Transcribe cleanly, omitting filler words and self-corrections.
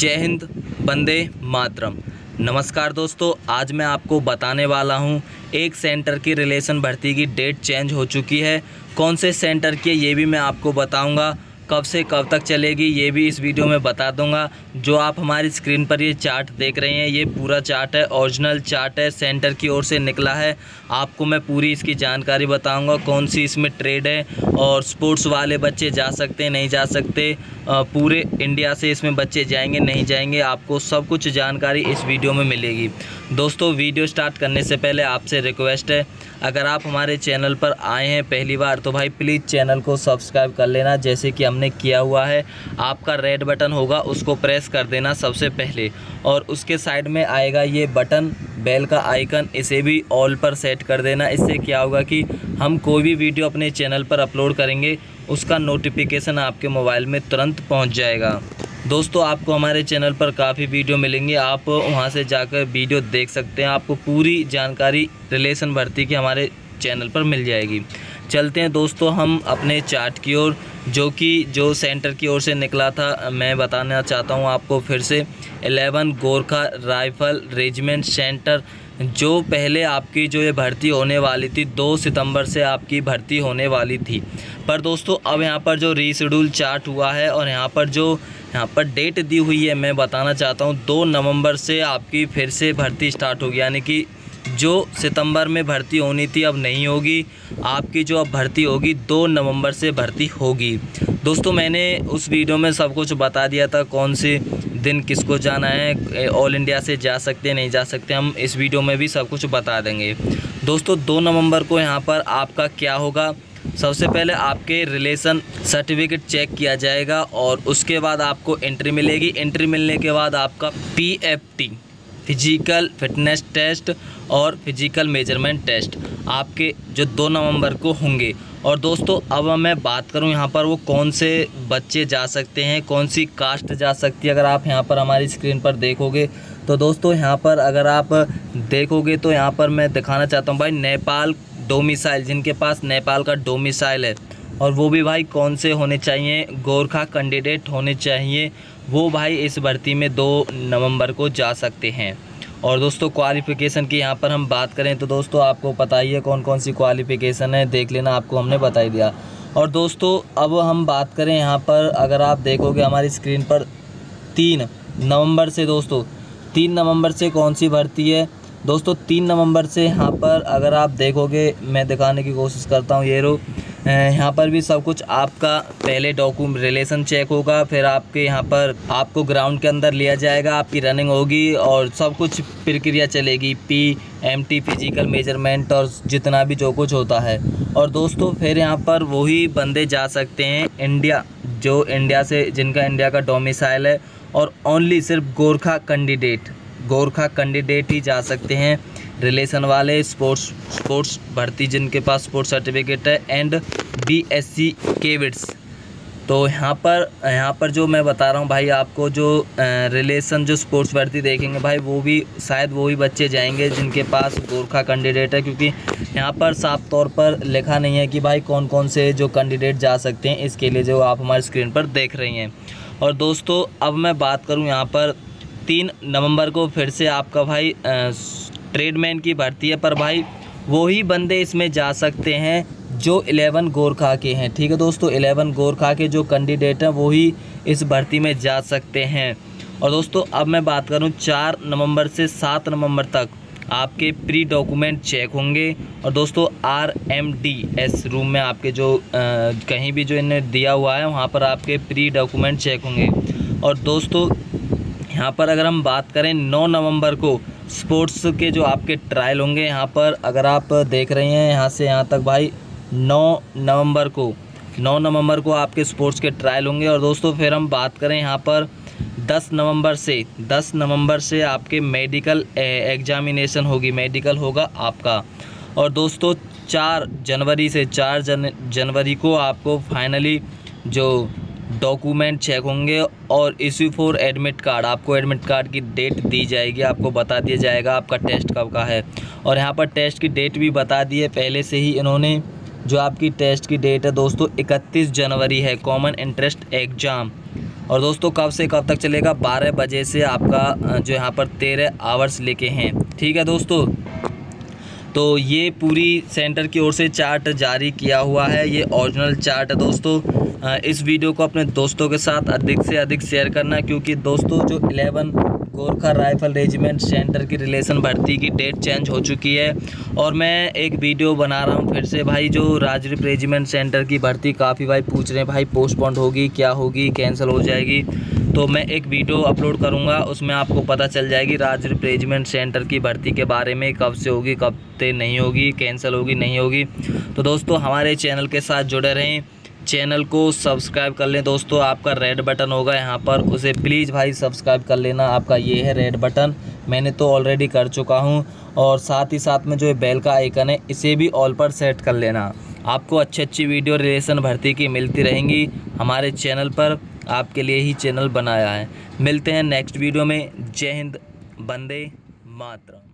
जय हिंद, वंदे मातरम। नमस्कार दोस्तों, आज मैं आपको बताने वाला हूं एक सेंटर की रिलेशन भर्ती की डेट चेंज हो चुकी है। कौन से सेंटर की ये भी मैं आपको बताऊंगा, कब से कब तक चलेगी ये भी इस वीडियो में बता दूंगा। जो आप हमारी स्क्रीन पर ये चार्ट देख रहे हैं, ये पूरा चार्ट है, ओरिजिनल चार्ट है, सेंटर की ओर से निकला है। आपको मैं पूरी इसकी जानकारी बताऊंगा, कौन सी इसमें ट्रेड है और स्पोर्ट्स वाले बच्चे जा सकते हैं नहीं जा सकते, पूरे इंडिया से इसमें बच्चे जाएंगे नहीं जाएंगे, आपको सब कुछ जानकारी इस वीडियो में मिलेगी। दोस्तों, वीडियो स्टार्ट करने से पहले आपसे रिक्वेस्ट है, अगर आप हमारे चैनल पर आए हैं पहली बार तो भाई प्लीज़ चैनल को सब्सक्राइब कर लेना, जैसे कि हमने किया हुआ है। आपका रेड बटन होगा उसको प्रेस कर देना सबसे पहले, और उसके साइड में आएगा ये बटन बेल का आइकन, इसे भी ऑल पर सेट कर देना। इससे क्या होगा कि हम कोई भी वीडियो अपने चैनल पर अपलोड करेंगे उसका नोटिफिकेशन आपके मोबाइल में तुरंत पहुँच जाएगा। दोस्तों, आपको हमारे चैनल पर काफ़ी वीडियो मिलेंगे, आप वहां से जाकर वीडियो देख सकते हैं, आपको पूरी जानकारी रिलेशन भर्ती की हमारे चैनल पर मिल जाएगी। चलते हैं दोस्तों हम अपने चार्ट की ओर, जो सेंटर की ओर से निकला था। मैं बताना चाहता हूं आपको फिर से, 11 गोरखा राइफल रेजिमेंट सेंटर, जो पहले आपकी जो ये भर्ती होने वाली थी 2 सितंबर से आपकी भर्ती होने वाली थी, पर दोस्तों अब यहाँ पर जो रीशेड्यूल चार्ट हुआ है और यहाँ पर डेट दी हुई है, मैं बताना चाहता हूँ 2 नवंबर से आपकी फिर से भर्ती स्टार्ट होगी। यानी कि जो सितंबर में भर्ती होनी थी अब नहीं होगी, आपकी जो अब भर्ती होगी 2 नवंबर से भर्ती होगी। दोस्तों, मैंने उस वीडियो में सब कुछ बता दिया था, कौन से दिन किसको जाना है, ऑल इंडिया से जा सकते नहीं जा सकते, हम इस वीडियो में भी सब कुछ बता देंगे। दोस्तों, 2 नवंबर को यहाँ पर आपका क्या होगा, सबसे पहले आपके रिलेशन सर्टिफिकेट चेक किया जाएगा और उसके बाद आपको एंट्री मिलेगी। एंट्री मिलने के बाद आपका PFT फिजिकल फिटनेस टेस्ट और फिजिकल मेजरमेंट टेस्ट आपके जो 2 नवंबर को होंगे। और दोस्तों, अब मैं बात करूं यहाँ पर वो कौन से बच्चे जा सकते हैं, कौन सी कास्ट जा सकती है। अगर आप यहाँ पर हमारी स्क्रीन पर देखोगे तो दोस्तों यहाँ पर अगर आप देखोगे तो यहाँ पर मैं दिखाना चाहता हूँ भाई, नेपाल डोमिसाइल, जिनके पास नेपाल का डोमिसाइल है, और वो भी भाई कौन से होने चाहिए, गोरखा कैंडिडेट होने चाहिए, वो भाई इस भर्ती में 2 नवंबर को जा सकते हैं। और दोस्तों, क्वालिफ़िकेशन की यहाँ पर हम बात करें तो दोस्तों आपको पता ही है कौन कौन सी क्वालिफ़िकेशन है, देख लेना, आपको हमने बता ही दिया। और दोस्तों, अब हम बात करें यहाँ पर, अगर आप देखोगे हमारी स्क्रीन पर 3 नवंबर से, दोस्तों 3 नवंबर से कौन सी भर्ती है। दोस्तों, 3 नवंबर से यहाँ पर अगर आप देखोगे, मैं दिखाने की कोशिश करता हूँ, ये रो यहाँ पर भी सब कुछ आपका पहले डॉक्यूमेंट रिलेशन चेक होगा, फिर आपके यहाँ पर आपको ग्राउंड के अंदर लिया जाएगा, आपकी रनिंग होगी और सब कुछ प्रक्रिया चलेगी, PMT फिजिकल मेजरमेंट और जितना भी जो कुछ होता है। और दोस्तों, फिर यहाँ पर वही बंदे जा सकते हैं इंडिया, जो इंडिया से, जिनका इंडिया का डोमिसाइल है, और ओनली सिर्फ गोरखा कैंडिडेट ही जा सकते हैं, रिलेशन वाले, स्पोर्ट्स भर्ती, जिनके पास स्पोर्ट्स सर्टिफिकेट है, एंड BSc केविट्स। तो यहाँ पर जो मैं बता रहा हूँ भाई, आपको जो रिलेशन जो स्पोर्ट्स भर्ती देखेंगे भाई, वो भी शायद वही बच्चे जाएंगे जिनके पास गोरखा कैंडिडेट है, क्योंकि यहाँ पर साफ तौर पर लिखा नहीं है कि भाई कौन कौन से जो कैंडिडेट जा सकते हैं, इसके लिए जो आप हमारी स्क्रीन पर देख रहे हैं। और दोस्तों, अब मैं बात करूँ यहाँ पर 3 नवंबर को फिर से आपका भाई ट्रेडमैन की भर्ती है, पर भाई वही बंदे इसमें जा सकते हैं जो 11 गोरखा के हैं। ठीक है दोस्तों, 11 गोरखा के जो कैंडिडेट हैं वही इस भर्ती में जा सकते हैं। और दोस्तों, अब मैं बात करूं 4 नवंबर से 7 नवंबर तक आपके प्री डॉक्यूमेंट चेक होंगे। और दोस्तों, RMDS रूम में आपके जो कहीं भी जो इन्हें दिया हुआ है वहाँ पर आपके प्री डॉक्यूमेंट चेक होंगे। और दोस्तों, यहाँ पर अगर हम बात करें 9 नवंबर को स्पोर्ट्स के जो आपके ट्रायल होंगे, यहाँ पर अगर आप देख रहे हैं यहाँ से यहाँ तक भाई 9 नवंबर को आपके स्पोर्ट्स के ट्रायल होंगे। और दोस्तों, फिर हम बात करें यहाँ पर 10 नवंबर से आपके मेडिकल एग्जामिनेशन होगी, मेडिकल होगा आपका। और दोस्तों, 4 जनवरी को आपको फाइनली जो डॉक्यूमेंट चेक होंगे और इश्यू 4 एडमिट कार्ड, आपको एडमिट कार्ड की डेट दी जाएगी, आपको बता दिया जाएगा आपका टेस्ट कब का है। और यहाँ पर टेस्ट की डेट भी बता दी है पहले से ही इन्होंने, जो आपकी टेस्ट की डेट है दोस्तों 31 जनवरी है, कॉमन इंटरेस्ट एग्ज़ाम। और दोस्तों कब से कब तक चलेगा, 12 बजे से आपका जो यहाँ पर 13 आवर्स लेके हैं। ठीक है दोस्तों, तो ये पूरी सेंटर की ओर से चार्ट जारी किया हुआ है, ये ओरिजिनल चार्ट है दोस्तों। इस वीडियो को अपने दोस्तों के साथ अधिक से अधिक शेयर करना, क्योंकि दोस्तों जो 11 गोरखा राइफल रेजिमेंट सेंटर की रिलेशन भर्ती की डेट चेंज हो चुकी है, और मैं एक वीडियो बना रहा हूं फिर से भाई। जो राजरिप रेजिमेंट सेंटर की भर्ती काफ़ी भाई पूछ रहे हैं भाई, पोस्टपोन होगी, क्या होगी, कैंसिल हो जाएगी, तो मैं एक वीडियो अपलोड करूंगा, उसमें आपको पता चल जाएगी राजरिप रेजिमेंट सेंटर की भर्ती के बारे में, कब से होगी, कब तक नहीं होगी, कैंसिल होगी, नहीं होगी। तो दोस्तों हमारे चैनल के साथ जुड़े रहें, चैनल को सब्सक्राइब कर लें दोस्तों। आपका रेड बटन होगा यहाँ पर, उसे प्लीज़ भाई सब्सक्राइब कर लेना, आपका ये है रेड बटन, मैंने तो ऑलरेडी कर चुका हूँ। और साथ ही साथ में जो बेल का आइकन है इसे भी ऑल पर सेट कर लेना, आपको अच्छी अच्छी वीडियो रिलेशन भर्ती की मिलती रहेंगी हमारे चैनल पर, आपके लिए ही चैनल बनाया है। मिलते हैं नेक्स्ट वीडियो में। जय हिंद, वंदे मातरम।